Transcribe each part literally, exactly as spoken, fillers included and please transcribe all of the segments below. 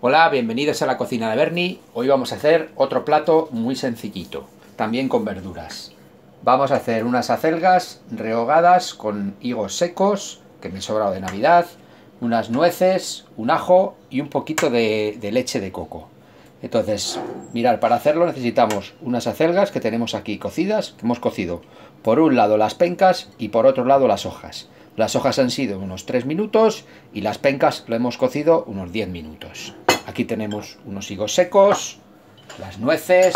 Hola, bienvenidos a La Cocina de Berni. Hoy vamos a hacer otro plato muy sencillito, también con verduras. Vamos a hacer unas acelgas rehogadas con higos secos, que me he sobrado de Navidad, unas nueces, un ajo y un poquito de, de leche de coco. Entonces, mirad, para hacerlo necesitamos unas acelgas que tenemos aquí cocidas, que hemos cocido por un lado las pencas y por otro lado las hojas. Las hojas han sido unos tres minutos y las pencas lo hemos cocido unos diez minutos. Aquí tenemos unos higos secos, las nueces,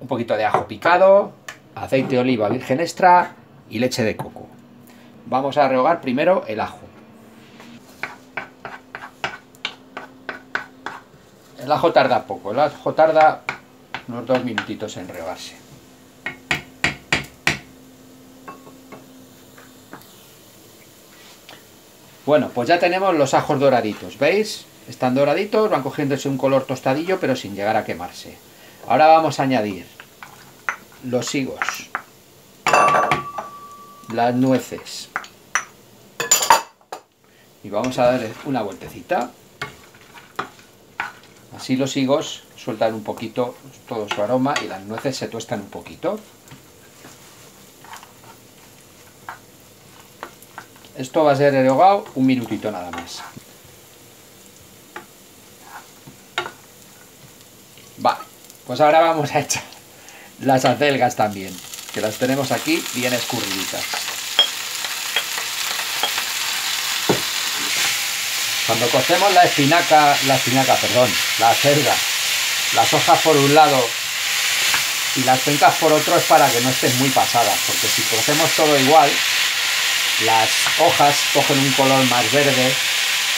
un poquito de ajo picado, aceite de oliva virgen extra y leche de coco. Vamos a rehogar primero el ajo. El ajo tarda poco, el ajo tarda unos dos minutitos en rehogarse. Bueno, pues ya tenemos los ajos doraditos, ¿veis? Están doraditos, van cogiéndose un color tostadillo, pero sin llegar a quemarse. Ahora vamos a añadir los higos, las nueces, y vamos a darle una vueltecita. Así los higos sueltan un poquito todo su aroma y las nueces se tuestan un poquito. Esto va a ser rehogado un minutito nada más. Vale, pues ahora vamos a echar las acelgas también, que las tenemos aquí bien escurriditas. Cuando cocemos la espinaca, la espinaca, perdón, la acelga, las hojas por un lado y las pencas por otro es para que no estén muy pasadas, porque si cocemos todo igual, las hojas cogen un color más verde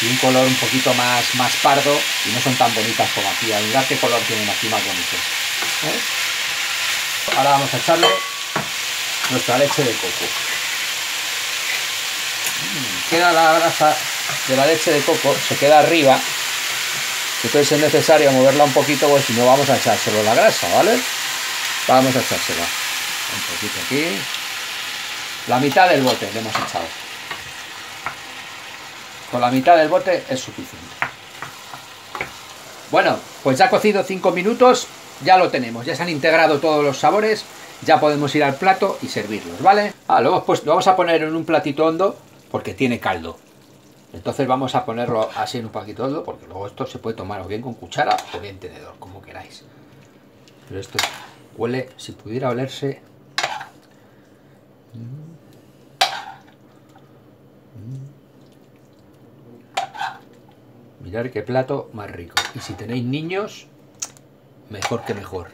y un color un poquito más, más pardo y no son tan bonitas como aquí. Mirad qué color tienen aquí más bonito. ¿Eh? Ahora vamos a echarle nuestra leche de coco. Queda la grasa de la leche de coco, se queda arriba. Entonces es necesario moverla un poquito, pues si no vamos a echárselo la grasa, ¿vale? Vamos a echársela. Un poquito aquí. La mitad del bote le hemos echado. Con la mitad del bote es suficiente. Bueno, pues ya ha cocido cinco minutos, ya lo tenemos, ya se han integrado todos los sabores, ya podemos ir al plato y servirlos, ¿vale? Ah, lo, hemos puesto, lo vamos a poner en un platito hondo porque tiene caldo. Entonces vamos a ponerlo así en un platito hondo porque luego esto se puede tomar o bien con cuchara o bien tenedor, como queráis. Pero esto huele, si pudiera olerse... Mirad qué plato más rico. Y si tenéis niños, mejor que mejor.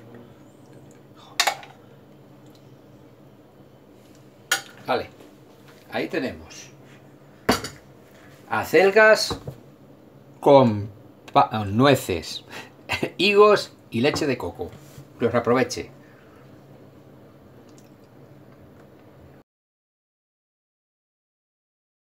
Vale, ahí tenemos acelgas con nueces, higos y leche de coco. Que os aproveche.